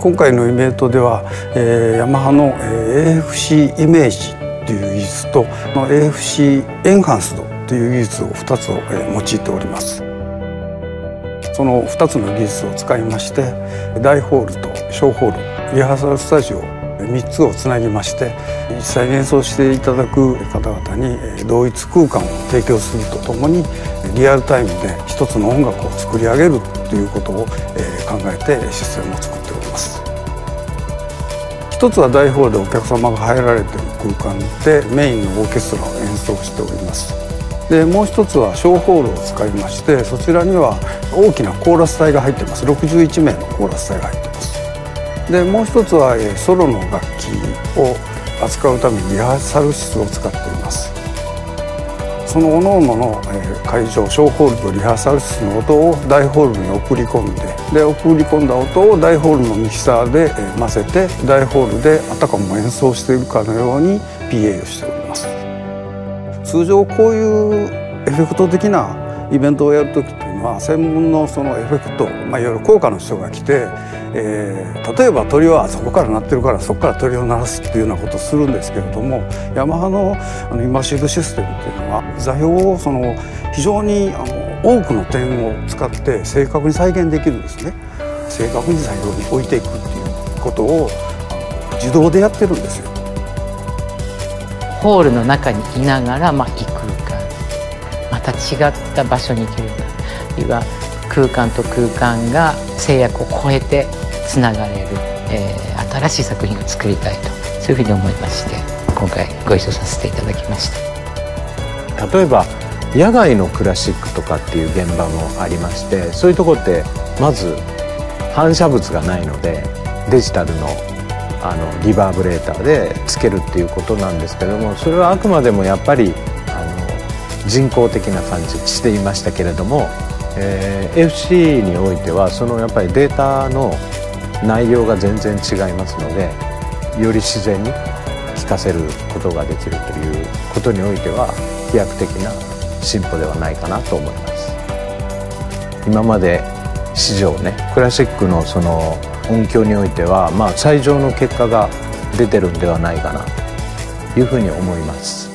今回のイベントでは、ヤマハの AFC イメージという技術と AFC エンハンスドという技術を2つを用いております。その2つの技術を使いまして、大ホールと小ホール、リハーサルスタジオ3つをつなぎまして、実際演奏していただく方々に同一空間を提供するとともに、リアルタイムで一つの音楽を作り上げるということを考えてシステムを作っております。一つは大ホールでお客様が入られている空間でメインのオーケストラを演奏しております。でもう一つは小ホールを使いまして、そちらには大きなコーラス隊が入っています。61名のコーラス隊が入っています。でもう一つはソロの楽器を扱うためにリハーサル室を使っています。その各々の会場、小ホールとリハーサル室の音を大ホールに送り込んで、送り込んだ音を大ホールのミキサーで混ぜて、大ホールであたかも演奏しているかのように PA をしております。通常こういうエフェクト的なイベントをやるときっていうのは、専門のそのエフェクト、いわゆる効果の人が来て、例えば鳥はそこから鳴ってるからそこから鳥を鳴らすっていうようなことをするんですけれども、ヤマハのイマーシブシステムっていうのは座標を非常に多くの点を使って正確に再現できるんですね。正確に座標に置いていくっていうことを自動でやってるんですよ。ホールの中にいながら、異空間、また違った場所に行けるような、空間と空間が制約を超えてつながれる、新しい作品を作りたいと、そういうふうに思いまして、今回ご一緒させていただきました。例えば野外のクラシックとかっていう現場もありまして、そういうとこってまず反射物がないので、デジタルのリバーブレーターでつけるっていうことなんですけども、それはあくまでもやっぱり人工的な感じしていましたけれども、FC においてはそのやっぱりデータの内容が全然違いますので、より自然に聴かせることができるということにおいては飛躍的な進歩ではないかなと思います。今まで史上ね、クラシックのその音響においては、最上の結果が出てるんではないかなというふうに思います。